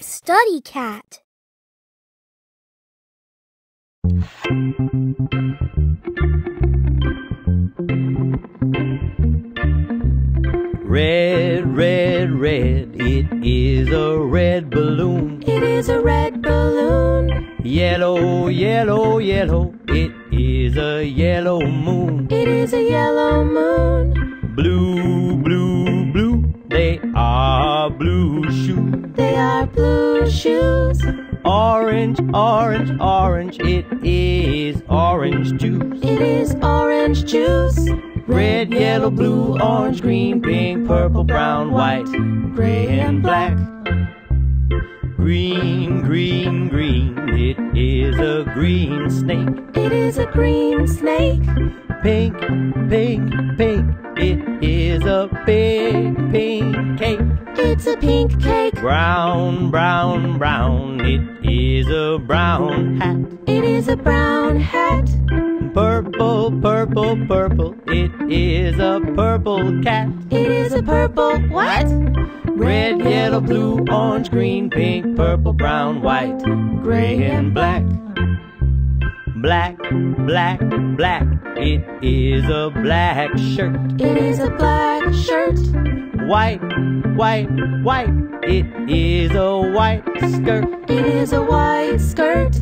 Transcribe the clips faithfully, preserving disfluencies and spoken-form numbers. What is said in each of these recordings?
Studycat. Red, red, red, it is a red balloon. It is a red balloon. Yellow, yellow, yellow, it is a yellow moon. It is a yellow moon. Blue, blue, blue, they are blue shoes. They are blue shoes. Orange, orange, orange, it is orange juice. It is orange juice. Red, yellow, blue, orange, green, pink, purple, brown, white, gray, and black. Green, green, green, it is a green snake. It is a green snake. Pink, pink, pink, it is a big, pink cake. It's a pink cake. Brown, brown, brown, it is a brown hat. It is a brown hat. Purple, purple, purple, it is a purple cat. It is a purple what? Red, yellow, blue, orange, green, pink, purple, brown, white, gray, and black. Black, black, black, it is a black shirt. It is a black shirt. White, white, white, it is a white skirt. It is a white skirt.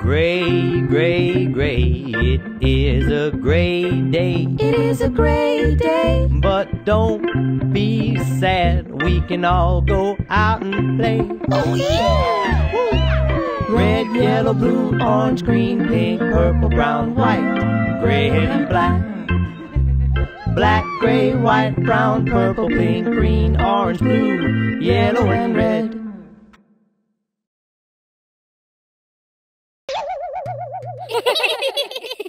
Gray, gray, gray, it is a gray day. It is a gray day. But don't be sad, we can all go out and play. Oh yeah! Woo. Red, yellow, blue, orange, green, pink, purple, brown, white, gray, and black. Black, gray, white, brown, purple, pink, green, orange, blue, yellow, and red. Hehehehe